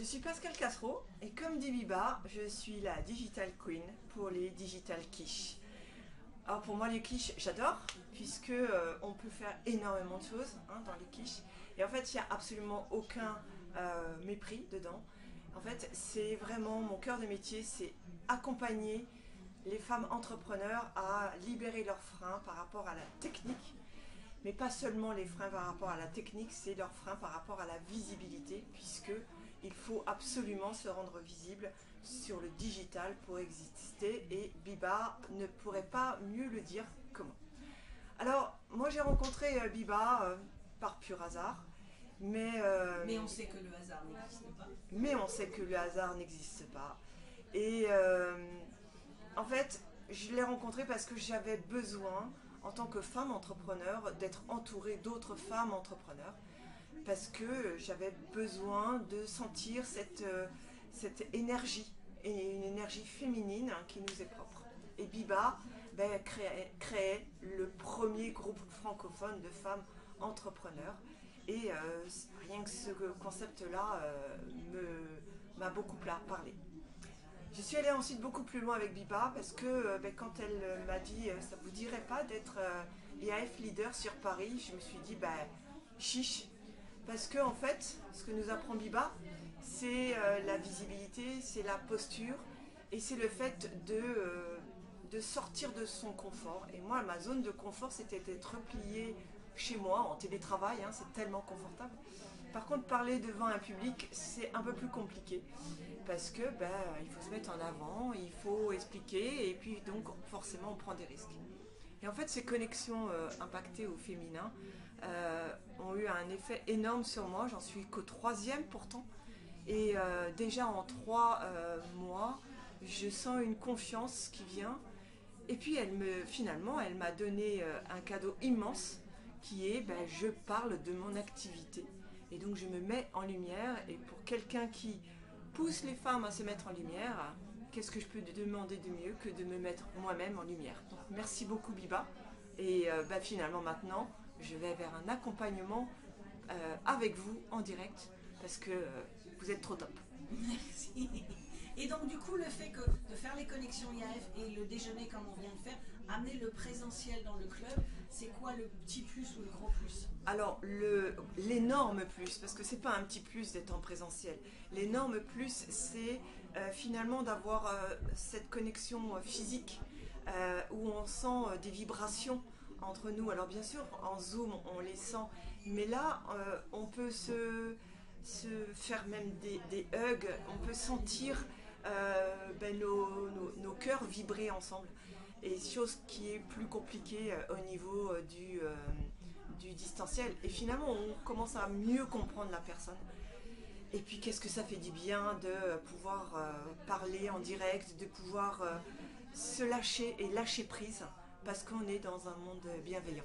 Je suis Pascale Cassereau et comme dit Biba, je suis la Digital Queen pour les Digital Quiches. Alors pour moi les quiches, j'adore, puisque on peut faire énormément de choses dans les quiches. Et en fait, il n'y a absolument aucun mépris dedans. En fait, c'est vraiment mon cœur de métier, c'est accompagner les femmes entrepreneurs à libérer leurs freins par rapport à la technique. Mais pas seulement les freins par rapport à la technique, c'est leurs freins par rapport à la visibilité, puisque il faut absolument se rendre visible sur le digital pour exister, et Biba ne pourrait pas mieux le dire comment. Alors, moi j'ai rencontré Biba par pur hasard, mais on sait que le hasard n'existe pas. Mais on sait que le hasard n'existe pas. Et en fait, je l'ai rencontrée parce que j'avais besoin, en tant que femme entrepreneur, d'être entourée d'autres femmes entrepreneurs, parce que j'avais besoin de sentir cette énergie, et une énergie féminine qui nous est propre. Et Biba créait le premier groupe francophone de femmes entrepreneurs, et rien que ce concept-là m'a beaucoup parlé. Je suis allée ensuite beaucoup plus loin avec Biba parce que quand elle m'a dit « ça vous dirait pas d'être IAF leader sur Paris », je me suis dit « chiche ». Parce que en fait, ce que nous apprend Biba, c'est la visibilité, c'est la posture et c'est le fait de sortir de son confort. Et moi, ma zone de confort, c'était d'être repliée chez moi en télétravail, c'est tellement confortable. Par contre, parler devant un public, c'est un peu plus compliqué parce que il faut se mettre en avant, il faut expliquer et puis donc forcément on prend des risques. Et en fait, ces connexions impactées au féminin ont eu un effet énorme sur moi. J'en suis qu'au 3e pourtant. Et déjà en 3 mois, je sens une confiance qui vient. Et puis, finalement, elle m'a donné un cadeau immense qui est je parle de mon activité. Et donc, je me mets en lumière. Et pour quelqu'un qui pousse les femmes à se mettre en lumière, qu'est-ce que je peux demander de mieux que de me mettre moi-même en lumière? Donc, merci beaucoup Biba. Et finalement maintenant, je vais vers un accompagnement avec vous en direct parce que vous êtes trop top. Merci. Et donc du coup, le fait que de faire les connexions IAF et le déjeuner comme on vient de faire, amener le présentiel dans le club, c'est quoi le petit plus ou le gros plus? Alors l'énorme plus, parce que c'est pas un petit plus d'être en présentiel. L'énorme plus, c'est finalement d'avoir cette connexion physique où on sent des vibrations entre nous. Alors bien sûr, en Zoom, on les sent, mais là, on peut se faire même des hugs, on peut sentir nos cœurs vibrer ensemble. Et chose qui est plus compliquée au niveau du distanciel. Et finalement, on commence à mieux comprendre la personne. Et puis, qu'est-ce que ça fait du bien de pouvoir parler en direct, de pouvoir se lâcher et lâcher prise, parce qu'on est dans un monde bienveillant.